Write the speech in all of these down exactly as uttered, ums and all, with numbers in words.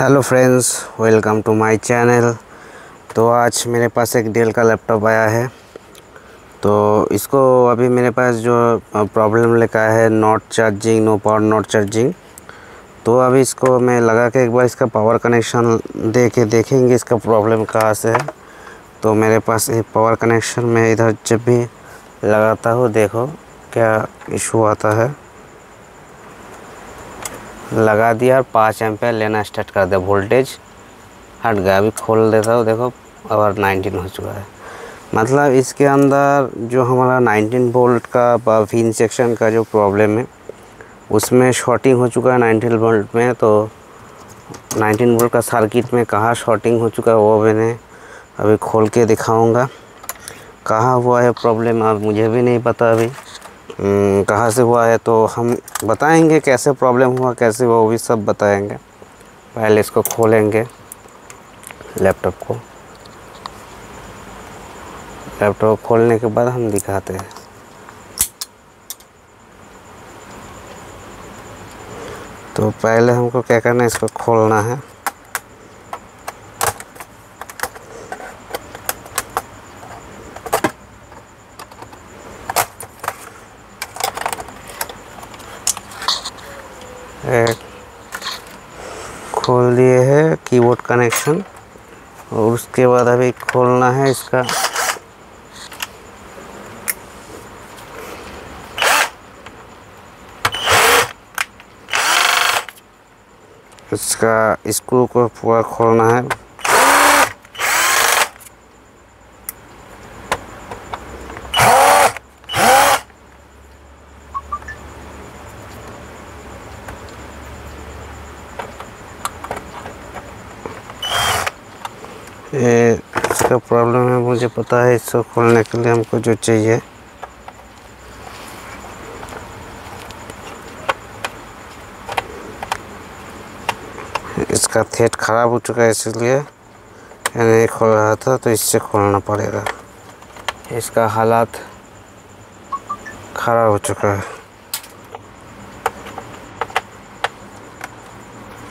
Hello friends, welcome to my channel. तो आज मेरे पास एक डेल का लैपटॉप आया है। तो इसको अभी मेरे पास जो प्रॉब्लम लिखा है not charging, no power, not charging. तो अभी इसको मैं लगा के एक बार इसका पावर कनेक्शन दे के देखेंगे इसका प्रॉब्लम कहाँ से है। तो मेरे पास ये पावर कनेक्शन मैं इधर जब भी लगाता हूँ, देखो क्या इशू आता है। लगा दिया और पाँच एम्पेयर लेना स्टार्ट कर दिया, वोल्टेज हट गया। अभी खोल देता हूँ, देखो और नाइनटीन हो चुका है। मतलब इसके अंदर जो हमारा नाइनटीन वोल्ट का विन सेक्शन का जो प्रॉब्लम है उसमें शॉर्टिंग हो चुका है नाइनटीन वोल्ट में। तो नाइनटीन वोल्ट का सर्किट में कहाँ शॉर्टिंग हो चुका है वो मैंने अभी खोल के दिखाऊँगा। कहाँ हुआ है प्रॉब्लम अब मुझे भी नहीं पता अभी कहाँ से हुआ है। तो हम बताएंगे कैसे प्रॉब्लम हुआ, कैसे हुआ वो भी सब बताएंगे। पहले इसको खोलेंगे लैपटॉप को। लैपटॉप खोलने के बाद हम दिखाते हैं। तो पहले हमको क्या करना है, इसको खोलना है। एक खोल दिए है कीबोर्ड कनेक्शन, और उसके बाद अभी खोलना है इसका इसका स्क्रू को पूरा खोलना है। ये इसका प्रॉब्लम है, मुझे पता है। इसको खोलने के लिए हमको जो चाहिए इसका थ्रेड ख़राब हो चुका है, इसलिए नहीं खोल रहा था। तो इससे खोलना पड़ेगा, इसका हालात ख़राब हो चुका है।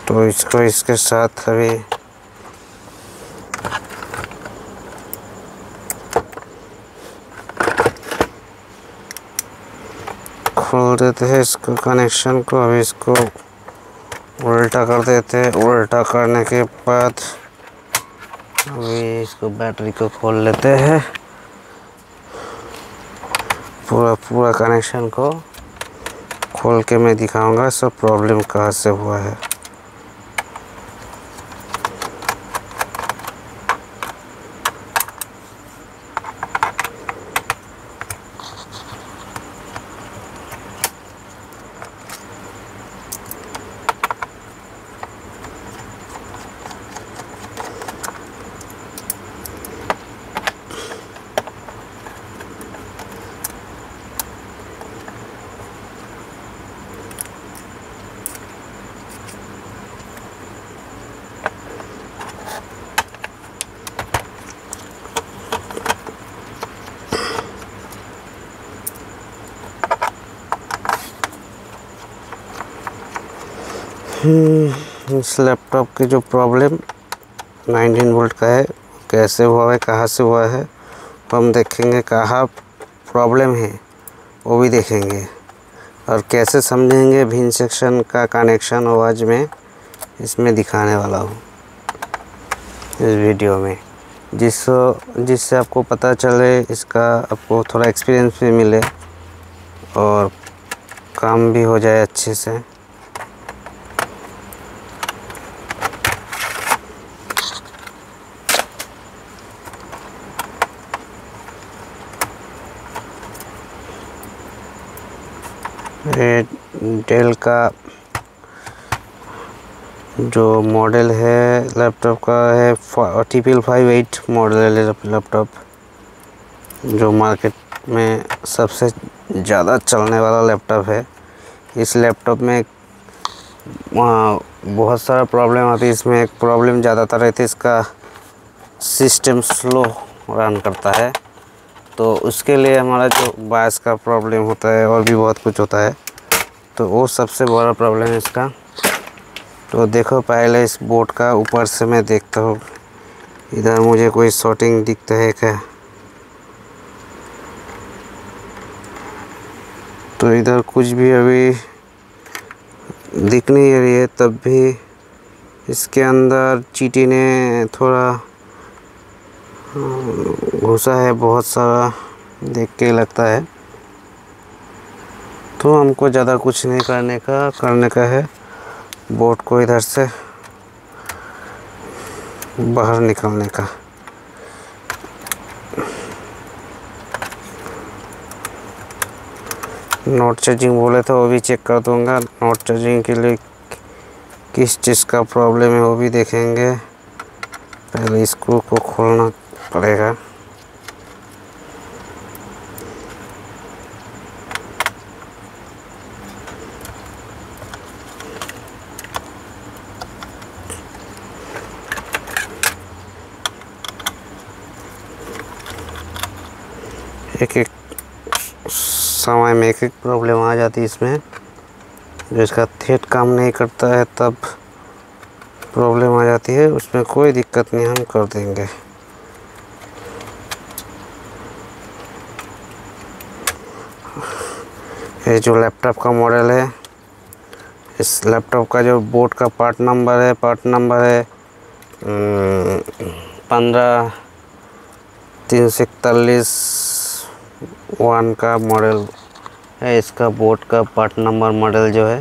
तो इसको इसके साथ अभी खोल देते हैं इसको, कनेक्शन को। अभी इसको उल्टा कर देते हैं। उल्टा करने के बाद अभी इसको बैटरी को खोल लेते हैं, पूरा पूरा कनेक्शन को खोल के मैं दिखाऊंगा सब प्रॉब्लम कहाँ से हुआ है। इस लैपटॉप की जो प्रॉब्लम नाइनटीन वोल्ट का है कैसे हुआ है, कहाँ से हुआ है तो हम देखेंगे। कहाँ प्रॉब्लम है वो भी देखेंगे, और कैसे समझेंगे विन सेक्शन का कनेक्शन वो आज मैं इसमें दिखाने वाला हूँ इस वीडियो में, जिस जिससे आपको पता चले, इसका आपको थोड़ा एक्सपीरियंस भी मिले और काम भी हो जाए अच्छे से। ये डेल का जो मॉडल है लैपटॉप का है टीपीएल फाइव एट मॉडल है लैपटॉप, जो मार्केट में सबसे ज़्यादा चलने वाला लैपटॉप है। इस लैपटॉप में बहुत सारा प्रॉब्लम आती है। इसमें एक प्रॉब्लम ज़्यादातर रहती है, इसका सिस्टम स्लो रन करता है। तो उसके लिए हमारा जो बायस का प्रॉब्लम होता है और भी बहुत कुछ होता है, तो वो सबसे बड़ा प्रॉब्लम है इसका। तो देखो पहले इस बोर्ड का ऊपर से मैं देखता हूँ, इधर मुझे कोई शॉर्टिंग दिखता है क्या। तो इधर कुछ भी अभी दिख नहीं रही है, तब भी इसके अंदर चीटी ने थोड़ा घुसा है बहुत सारा, देख के लगता है। तो हमको ज़्यादा कुछ नहीं करने का करने का है, बोर्ड को इधर से बाहर निकालने का। नॉट चार्जिंग बोले था, वो भी चेक कर दूंगा। नॉट चार्जिंग के लिए किस चीज़ का प्रॉब्लम है वो भी देखेंगे। पहले स्क्रू को खोलना पड़ेगा। एक एक समय में एक एक प्रॉब्लम आ जाती है इसमें, जो इसका थ्रेड काम नहीं करता है तब प्रॉब्लम आ जाती है। उसमें कोई दिक्कत नहीं, हम कर देंगे। ये जो लैपटॉप का मॉडल है, इस लैपटॉप का जो बोर्ड का पार्ट नंबर है, पार्ट नंबर है पंद्रह तीन सौ इकतालीस वन का मॉडल है। इसका बोर्ड का पार्ट नंबर मॉडल जो है,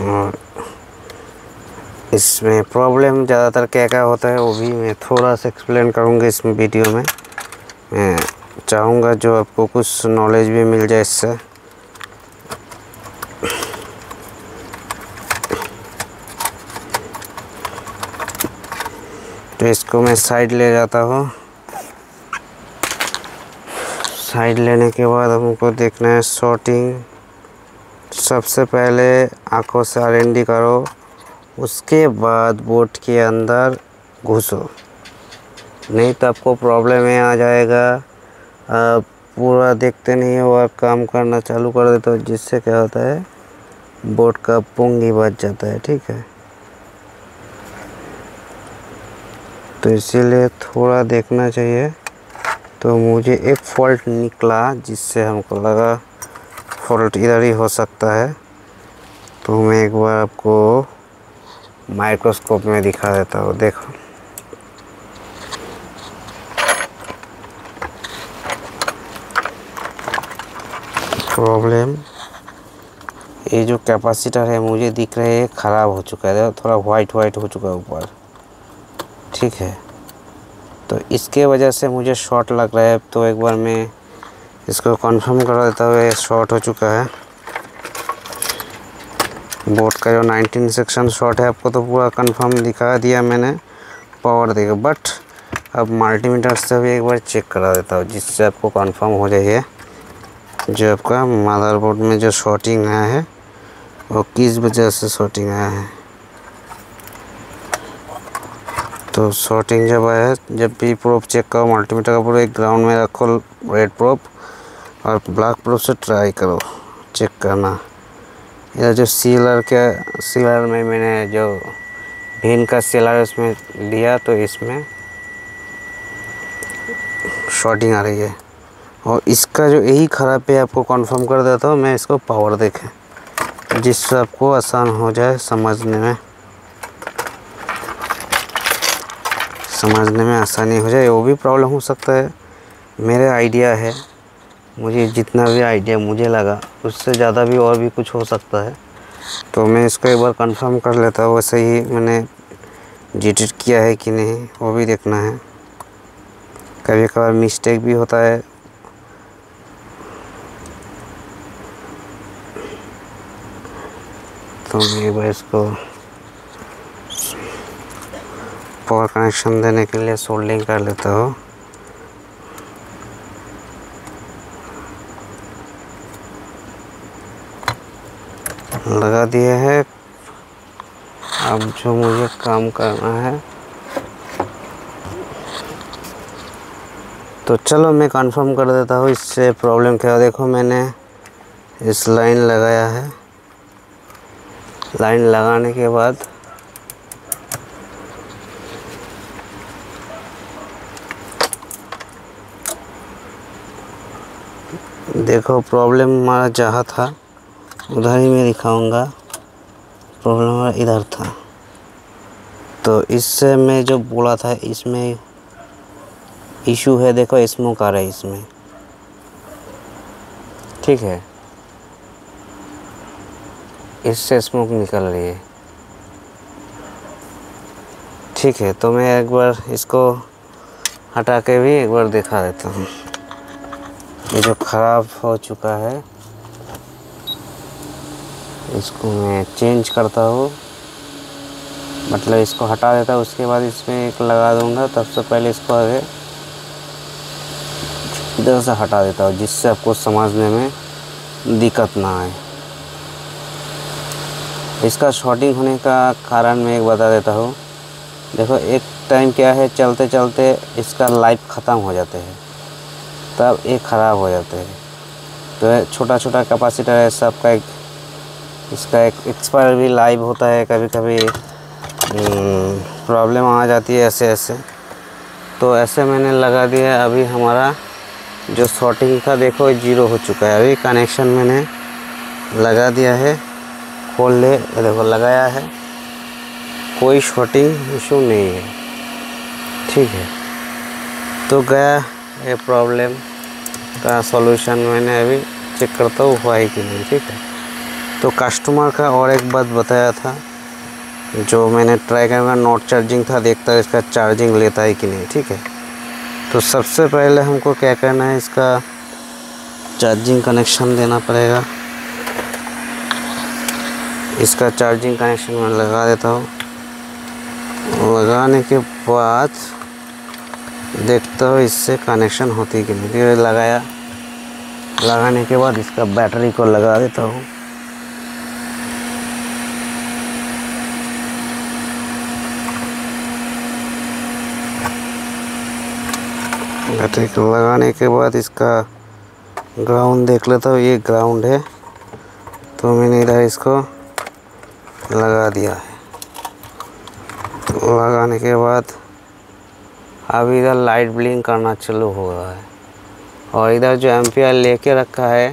और इसमें प्रॉब्लम ज़्यादातर क्या क्या होता है वो भी मैं थोड़ा सा एक्सप्लेन करूँगा इसमें वीडियो में। मैं चाहूँगा जो आपको कुछ नॉलेज भी मिल जाए इससे। तो इसको मैं साइड ले जाता हूँ। साइड लेने के बाद हमको देखना है शॉर्टिंग। सबसे पहले आंखों से आर एन डी करो, उसके बाद बोर्ड के अंदर घुसो, नहीं तो आपको प्रॉब्लम में आ जाएगा। आप पूरा देखते नहीं हो और काम करना चालू कर देते हो, जिससे क्या होता है बोर्ड का पुंगी बच जाता है। ठीक है, तो इसीलिए थोड़ा देखना चाहिए। तो मुझे एक फॉल्ट निकला, जिससे हमको लगा फॉल्ट इधर ही हो सकता है। तो मैं एक बार आपको माइक्रोस्कोप में दिखा देता हूँ। देखो, प्रॉब्लम ये जो कैपेसिटर है मुझे दिख रहा है ख़राब हो चुका है, थोड़ा वाइट वाइट हो चुका है ऊपर। ठीक है, तो इसके वजह से मुझे शॉर्ट लग रहा है। तो एक बार मैं इसको कंफर्म कर देता हूँ, ये शॉर्ट हो चुका है। बोर्ड का जो नाइनटीन सेक्शन शॉर्ट है, आपको तो पूरा कंफर्म दिखा दिया मैंने, पावर देगा। बट अब मल्टीमीटर से भी एक बार चेक करा देता हूँ, जिससे आपको कंफर्म हो जाइए जो आपका मदरबोर्ड में जो शॉर्टिंग आया है वो किस वजह से शॉर्टिंग आया है। तो शॉर्टिंग जब आया, जब भी प्रोब चेक करो मल्टीमीटर का, पूरा एक ग्राउंड में रखो रेड प्रोब और ब्लैक प्रोब से ट्राई करो चेक करना। इधर जो सीलर के सीलर में मैंने जो विन का सीलर उसमें लिया, तो इसमें शॉर्टिंग आ रही है। और इसका जो यही ख़राब है आपको कंफर्म कर देता हूँ मैं, इसको पावर देखें, जिससे आपको आसान हो जाए समझने में समझने में आसानी हो जाए। वो भी प्रॉब्लम हो सकता है, मेरे आइडिया है, मुझे जितना भी आइडिया मुझे लगा उससे ज़्यादा भी और भी कुछ हो सकता है। तो मैं इसको एक बार कंफर्म कर लेता हूँ, वैसे ही मैंने जीटेड किया है कि नहीं वो भी देखना है। कभी कभार मिस्टेक भी होता है। तो मैं एक बार इसको पावर कनेक्शन देने के लिए सोल्डिंग कर लेता हो। लगा दिया है। अब जो मुझे काम करना है तो चलो मैं कंफर्म कर देता हूँ इससे प्रॉब्लम क्या है। देखो मैंने इस लाइन लगाया है, लाइन लगाने के बाद देखो प्रॉब्लम हमारा जहाँ था उधर ही मैं दिखाऊंगा, प्रॉब्लम हमारा इधर था। तो इससे मैं जो बोला था इसमें इशू है, देखो स्मोक आ रहा है इसमें, ठीक है, इससे स्मोक निकल रही है, ठीक है। तो मैं एक बार इसको हटा के भी एक बार दिखा देता हूँ, ये जो ख़राब हो चुका है इसको मैं चेंज करता हूँ, मतलब इसको हटा देता हूँ, उसके बाद इसमें एक लगा दूँगा। तब से पहले इसको आगे इधर से हटा देता हूँ जिससे आपको समझने में दिक्कत ना आए। इसका शॉर्टिंग होने का कारण मैं एक बता देता हूँ। देखो एक टाइम क्या है, चलते चलते इसका लाइफ ख़त्म हो जाते हैं, तब ये ख़राब हो जाते हैं। तो छोटा छोटा कैपेसिटर है सबका, एक इसका एक एक्सपायर भी लाइव होता है, कभी कभी प्रॉब्लम आ जाती है ऐसे ऐसे। तो ऐसे मैंने लगा दिया, अभी हमारा जो शॉर्टिंग था देखो ज़ीरो हो चुका है। अभी कनेक्शन मैंने लगा दिया है, खोल ले देखो लगाया है, कोई शॉर्टिंग इशू नहीं है, ठीक है। तो गया ये प्रॉब्लम का सॉल्यूशन मैंने अभी चेक करता हूँ हुआ है कि नहीं, ठीक है। तो कस्टमर का और एक बात बताया था जो मैंने ट्राई करा, नॉट चार्जिंग था, देखता है इसका चार्जिंग लेता है कि नहीं, ठीक है। तो सबसे पहले हमको क्या करना है, इसका चार्जिंग कनेक्शन देना पड़ेगा। इसका चार्जिंग कनेक्शन मैं लगा देता हूँ, लगाने के बाद देखता हो इससे कनेक्शन होती कि नहीं। धीरे लगाया, लगाने के बाद इसका बैटरी को लगा देता हूँ, बैटरी को लगाने के बाद इसका ग्राउंड देख लेता हूँ, ये ग्राउंड है तो मैंने इधर इसको लगा दिया है। तो लगाने के बाद अब इधर लाइट ब्लिंक करना चालू हो रहा है, और इधर जो एम्पियर लेके रखा है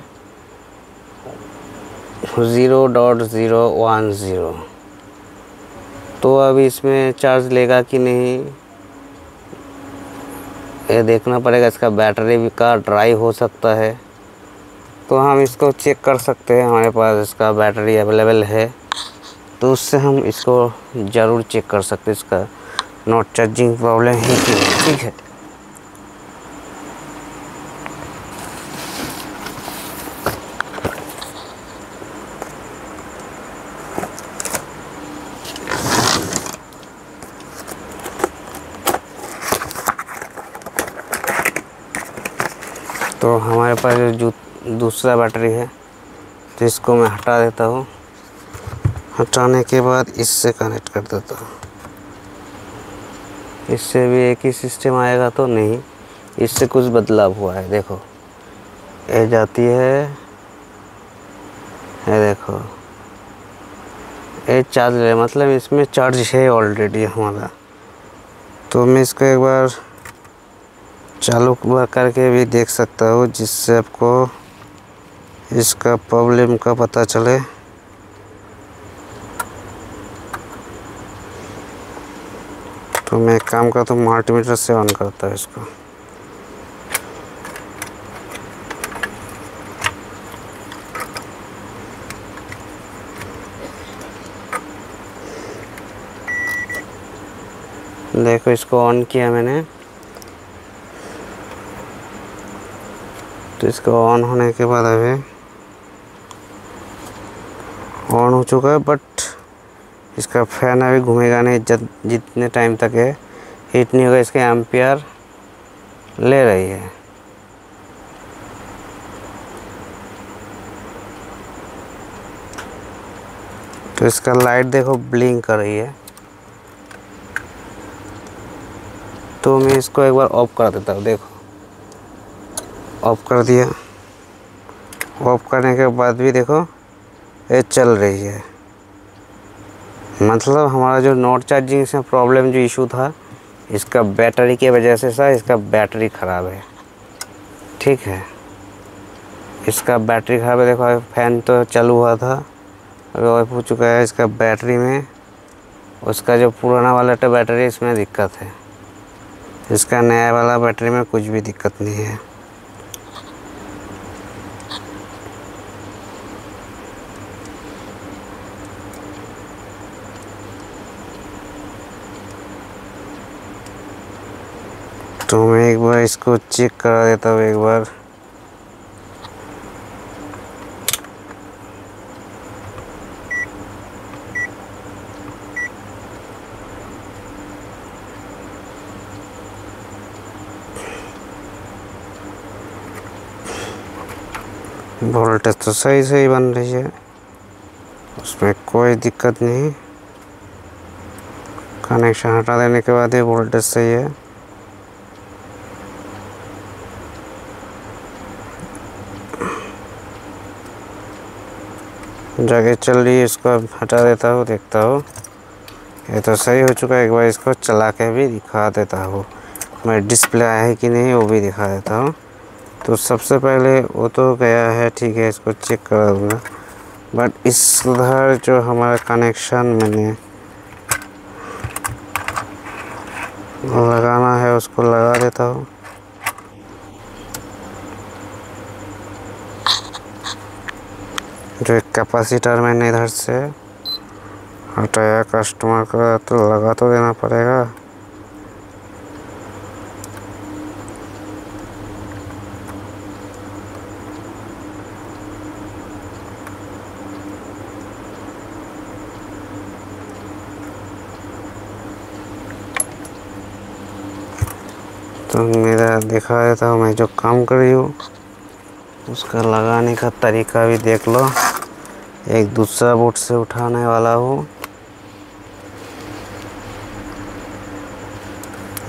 zero dot zero one zero, तो अब इसमें चार्ज लेगा कि नहीं ये देखना पड़ेगा। इसका बैटरी का ड्राई हो सकता है तो हम इसको चेक कर सकते हैं, हमारे पास इसका बैटरी अवेलेबल है तो उससे हम इसको ज़रूर चेक कर सकते हैं, इसका नॉट चार्जिंग प्रॉब्लम है, ठीक है। तो हमारे पास जो दूसरा बैटरी है तो इसको मैं हटा देता हूँ, हटाने के बाद इससे कनेक्ट कर देता हूँ। इससे भी एक ही सिस्टम आएगा तो नहीं, इससे कुछ बदलाव हुआ है। देखो ये जाती है, ये देखो ये चार्ज है, मतलब इसमें चार्ज है ऑलरेडी हमारा। तो मैं इसको एक बार चालू करके भी देख सकता हूँ जिससे आपको इसका प्रॉब्लम का पता चले। तो मैं काम का तो मल्टीमीटर से ऑन करता है इसको, देखो इसको ऑन किया मैंने। तो इसको ऑन होने के बाद अभी ऑन हो चुका है, बट इसका फैन अभी घूमेगा नहीं जब जितने टाइम तक है हीट नहीं होगा, इसके एम्पियर ले रही है। तो इसका लाइट देखो ब्लिंक कर रही है, तो मैं इसको एक बार ऑफ कर देता हूँ। देखो ऑफ कर दिया। ऑफ करने के बाद भी देखो ये चल रही है, मतलब हमारा जो नॉट चार्जिंग से प्रॉब्लम जो इशू था इसका बैटरी की वजह से था। इसका बैटरी ख़राब है, ठीक है, इसका बैटरी ख़राब है। देखो फ़ैन तो चालू हुआ था, अभी ऑफ हो चुका है। इसका बैटरी में उसका जो पुराना वाला था बैटरी इसमें दिक्कत है, इसका नया वाला बैटरी में कुछ भी दिक्कत नहीं है। तो मैं एक बार इसको चेक करा देता हूँ एक बार। वोल्टेज तो सही सही बन रही है, उसमें कोई दिक्कत नहीं। कनेक्शन हटा देने के बाद ये वोल्टेज सही है। जगह चल रही है, इसको हटा देता हूँ, देखता हूँ ये तो सही हो चुका है। एक बार इसको चला के भी दिखा देता हूँ मैं, डिस्प्ले है कि नहीं वो भी दिखा देता हूँ। तो सबसे पहले वो तो गया है, ठीक है, इसको चेक करा दूँगा। बट इस उधर जो हमारा कनेक्शन मैंने लगाना है उसको लगा देता हूँ। जो कैपेसिटर मैंने इधर से हटाया कस्टमर का, तो लगा तो देना पड़ेगा। तो मेरा दिखा देता हूँ मैं जो काम कर रही हूँ, उसका लगाने का तरीका भी देख लो। एक दूसरा बोर्ड से उठाने वाला हूँ,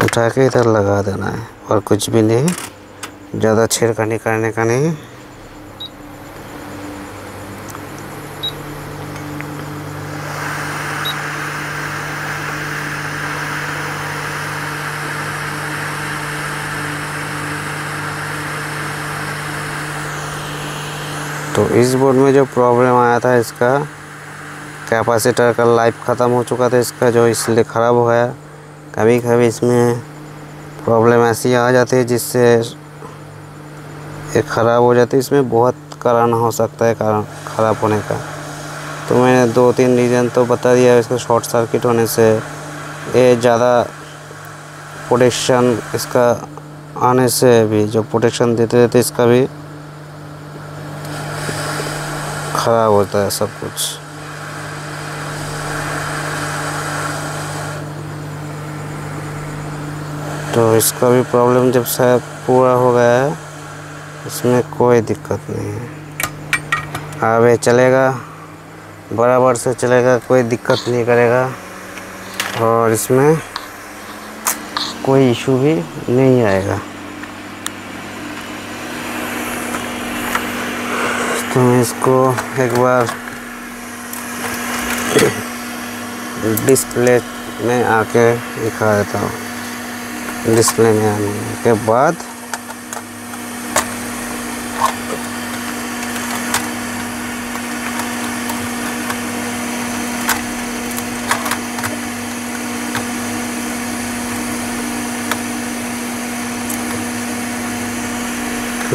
उठा के इधर लगा देना है और कुछ भी नहीं, ज़्यादा छेड़खानी करने का नहीं। तो इस बोर्ड में जो प्रॉब्लम आया था, इसका कैपेसिटर का लाइफ ख़त्म हो चुका था इसका, जो इसलिए ख़राब हो गया। कभी कभी इसमें प्रॉब्लम ऐसी आ जाती है जिससे ये ख़राब हो जाती है। इसमें बहुत कारण हो सकता है कारण ख़राब होने का। तो मैंने दो तीन रीज़न तो बता दिया। इसको शॉर्ट सर्किट होने से, ये ज़्यादा प्रोटेक्शन इसका आने से भी, जो प्रोटेक्शन देते देते इसका भी ख़राब होता है सब कुछ। तो इसका भी प्रॉब्लम जब शायद पूरा हो गया है, इसमें कोई दिक्कत नहीं है। अब ये चलेगा बराबर से चलेगा, कोई दिक्कत नहीं करेगा और इसमें कोई इशू भी नहीं आएगा। तो मैं इसको एक बार डिस्प्ले में आके दिखा देता हूँ। डिस्प्ले में आने के बाद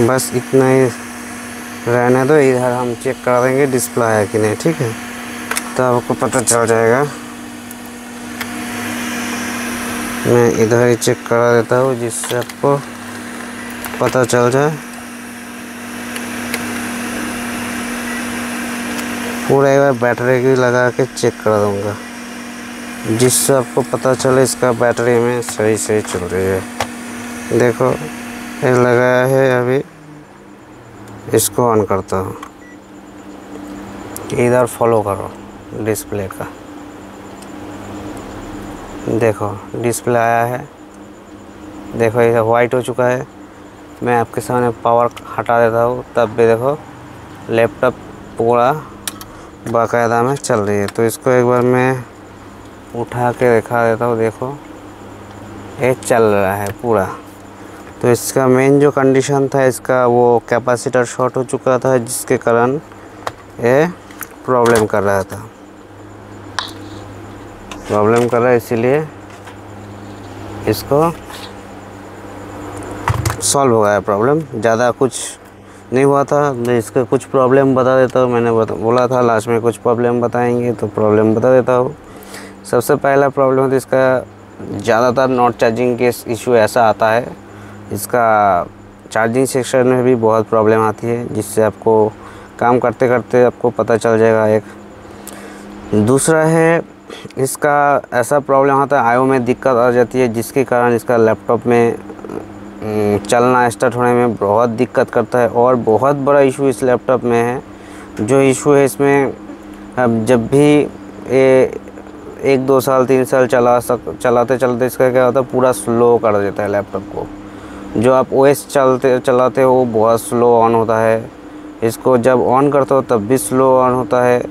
बस इतना ही रहने दो। इधर हम चेक करा देंगे डिस्प्ले है कि नहीं, ठीक है, तो आपको पता चल जाएगा। मैं इधर ही चेक करा देता हूँ जिससे आपको पता चल जाए। पूरा एक बार बैटरी की लगा के चेक करा दूँगा जिससे आपको पता चले इसका बैटरी में सही सही चल रही है। देखो ये लगाया है, अभी इसको ऑन करता हूँ। इधर फॉलो करो डिस्प्ले का, देखो डिस्प्ले आया है, देखो इधर वाइट हो चुका है। मैं आपके सामने पावर हटा देता हूँ, तब भी देखो लैपटॉप पूरा बाकायदा में चल रही है। तो इसको एक बार मैं उठा के दिखा देता हूँ, देखो ये चल रहा है पूरा। तो इसका मेन जो कंडीशन था इसका, वो कैपेसिटर शॉर्ट हो चुका था, जिसके कारण ये प्रॉब्लम कर रहा था प्रॉब्लम कर रहा है इसीलिए इसको सॉल्व हो गया प्रॉब्लम। ज़्यादा कुछ नहीं हुआ था। इसका कुछ प्रॉब्लम बता देता हूँ, मैंने बोला था लास्ट में कुछ प्रॉब्लम बताएंगे, तो प्रॉब्लम बता देता हूँ। सबसे पहला प्रॉब्लम तो इसका ज़्यादातर नॉट चार्जिंग के इशू ऐसा आता है, इसका चार्जिंग सेक्शन में भी बहुत प्रॉब्लम आती है, जिससे आपको काम करते करते आपको पता चल जाएगा। एक दूसरा है इसका ऐसा प्रॉब्लम आता है, आईओ में दिक्कत आ जाती है, जिसके कारण इसका लैपटॉप में चलना स्टार्ट होने में बहुत दिक्कत करता है। और बहुत बड़ा इशू इस लैपटॉप में है, जो इशू है इसमें अब जब भी ये एक दो साल तीन साल चला सक चलाते चलते इसका क्या होता है, पूरा स्लो कर देता है लैपटॉप को। जो आप ओएस चलते चलाते हो वो बहुत स्लो ऑन होता है, इसको जब ऑन करते हो तब भी स्लो ऑन होता है।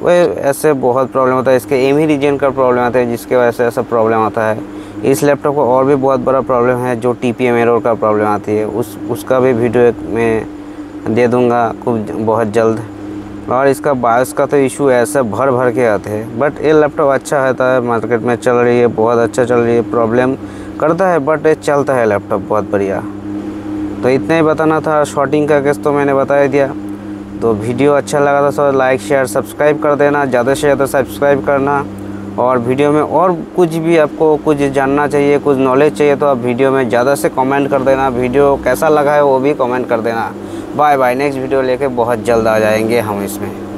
वह ऐसे बहुत प्रॉब्लम होता है, इसके एम ही रीजन का प्रॉब्लम आता है, जिसके वजह से ऐसा प्रॉब्लम आता है। इस लैपटॉप को और भी बहुत बड़ा प्रॉब्लम है, जो टी पी एम एरर का प्रॉब्लम आती है, उस उसका भी वीडियो मैं दे दूँगा कुछ बहुत जल्द। और इसका बायोस का तो इशू ऐसा भर भर के आते हैं। बट ये लैपटॉप अच्छा रहता है, मार्केट में चल रही है, बहुत अच्छा चल रही है, प्रॉब्लम करता है बट ये चलता है लैपटॉप बहुत बढ़िया। तो इतना ही बताना था, शॉर्टिंग का केस तो मैंने बता दिया। तो वीडियो अच्छा लगा था सर, लाइक शेयर सब्सक्राइब कर देना, ज़्यादा से ज़्यादा सब्सक्राइब करना। और वीडियो में और कुछ भी आपको कुछ जानना चाहिए, कुछ नॉलेज चाहिए, तो आप वीडियो में ज़्यादा से कमेंट कर देना। वीडियो कैसा लगा है वो भी कमेंट कर देना। बाय बाय, नेक्स्ट वीडियो लेके बहुत जल्द आ जाएंगे हम इसमें।